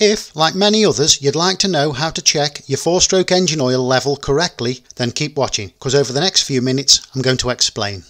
If, like many others, you'd like to know how to check your 4-stroke engine oil level correctly, then keep watching, because over the next few minutes I'm going to explain.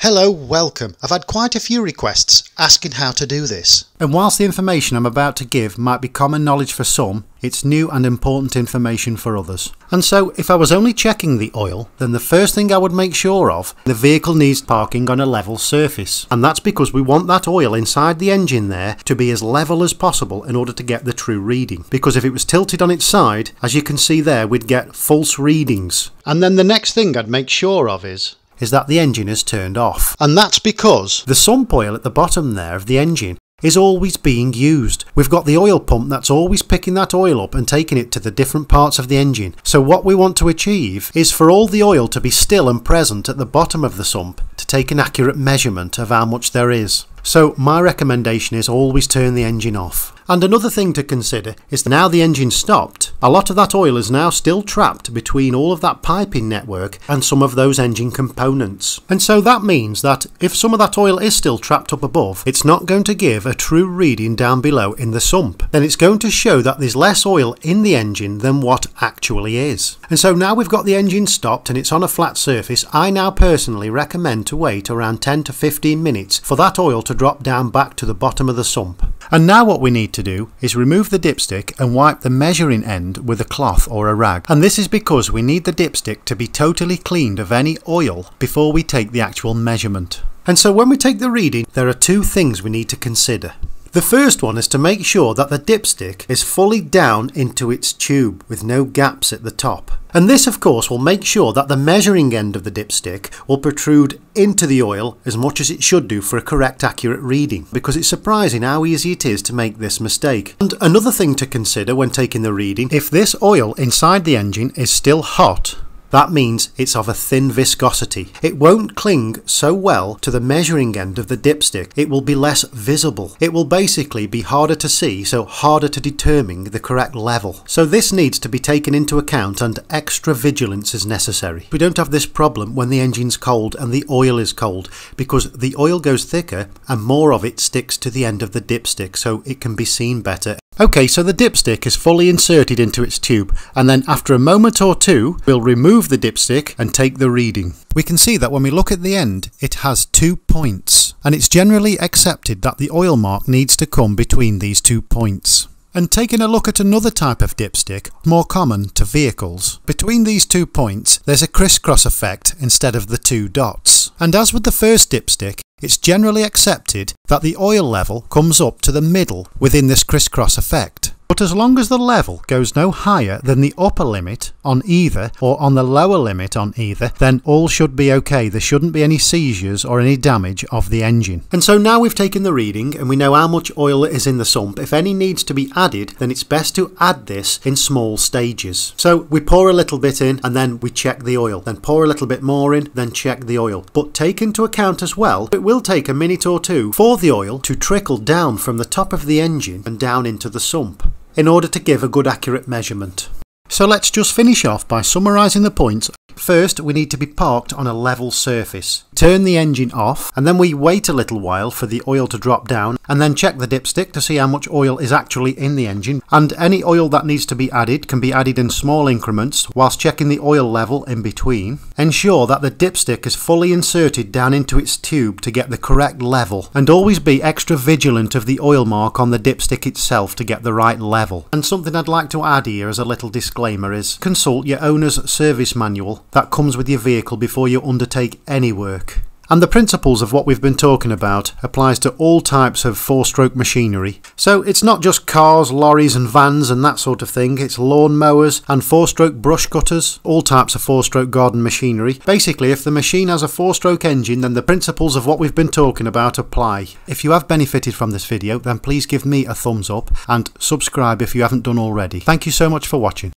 Hello, welcome. I've had quite a few requests asking how to do this. And whilst the information I'm about to give might be common knowledge for some, it's new and important information for others. And so, if I was only checking the oil, then the first thing I would make sure of, the vehicle needs parking on a level surface. And that's because we want that oil inside the engine there to be as level as possible in order to get the true reading. Because if it was tilted on its side, as you can see there, we'd get false readings. And then the next thing I'd make sure of is that the engine is turned off. And that's because the sump oil at the bottom there of the engine is always being used. We've got the oil pump that's always picking that oil up and taking it to the different parts of the engine. So what we want to achieve is for all the oil to be still and present at the bottom of the sump to take an accurate measurement of how much there is. So my recommendation is always turn the engine off. And another thing to consider is that now the engine stopped, a lot of that oil is now still trapped between all of that piping network and some of those engine components. And so that means that if some of that oil is still trapped up above, it's not going to give a true reading down below in the sump. Then it's going to show that there's less oil in the engine than what actually is. And so now we've got the engine stopped and it's on a flat surface, I now personally recommend to wait around 10 to 15 minutes for that oil to drop down back to the bottom of the sump. And now what we need to do is remove the dipstick and wipe the measuring end with a cloth or a rag. And this is because we need the dipstick to be totally cleaned of any oil before we take the actual measurement. And so when we take the reading, there are two things we need to consider. The first one is to make sure that the dipstick is fully down into its tube with no gaps at the top. And this of course will make sure that the measuring end of the dipstick will protrude into the oil as much as it should do for a correct accurate reading, because it's surprising how easy it is to make this mistake. And another thing to consider when taking the reading, if this oil inside the engine is still hot, that means it's of a thin viscosity. It won't cling so well to the measuring end of the dipstick. It will be less visible. It will basically be harder to see, so harder to determine the correct level. So this needs to be taken into account and extra vigilance is necessary. We don't have this problem when the engine's cold and the oil is cold, because the oil goes thicker and more of it sticks to the end of the dipstick, so it can be seen better. Okay, so the dipstick is fully inserted into its tube, and then after a moment or two, we'll remove the dipstick and take the reading. We can see that when we look at the end, it has 2 points, and it's generally accepted that the oil mark needs to come between these 2 points. And taking a look at another type of dipstick, more common to vehicles, between these 2 points, there's a crisscross effect instead of the 2 dots. And as with the first dipstick, it's generally accepted that the oil level comes up to the middle within this crisscross effect. But as long as the level goes no higher than the upper limit on either or on the lower limit on either, then all should be okay. There shouldn't be any seizures or any damage of the engine. And so now we've taken the reading and we know how much oil is in the sump. If any needs to be added, then it's best to add this in small stages. So we pour a little bit in and then we check the oil, then pour a little bit more in, then check the oil. But take into account as well, it will take a minute or two for the oil to trickle down from the top of the engine and down into the sump, in order to give a good accurate measurement. So let's just finish off by summarising the points. First, we need to be parked on a level surface. Turn the engine off, and then we wait a little while for the oil to drop down, and then check the dipstick to see how much oil is actually in the engine. And any oil that needs to be added can be added in small increments, whilst checking the oil level in between. Ensure that the dipstick is fully inserted down into its tube to get the correct level, and always be extra vigilant of the oil mark on the dipstick itself to get the right level. And something I'd like to add here as a little disclaimer is consult your owner's service manual that comes with your vehicle before you undertake any work. And the principles of what we've been talking about applies to all types of 4-stroke machinery. So it's not just cars, lorries and vans and that sort of thing, it's lawn mowers and 4-stroke brush cutters, all types of 4-stroke garden machinery. Basically, if the machine has a 4-stroke engine, then the principles of what we've been talking about apply. If you have benefited from this video, then please give me a thumbs up and subscribe if you haven't done already. Thank you so much for watching.